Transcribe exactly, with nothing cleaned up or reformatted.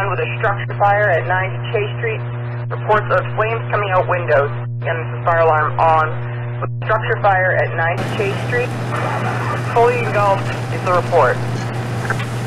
respond with a structure fire at ninety K Street. Reports of flames coming out windows. Again, this is fire alarm on. With a structure fire at ninety K Street. Fully engulfed is the report.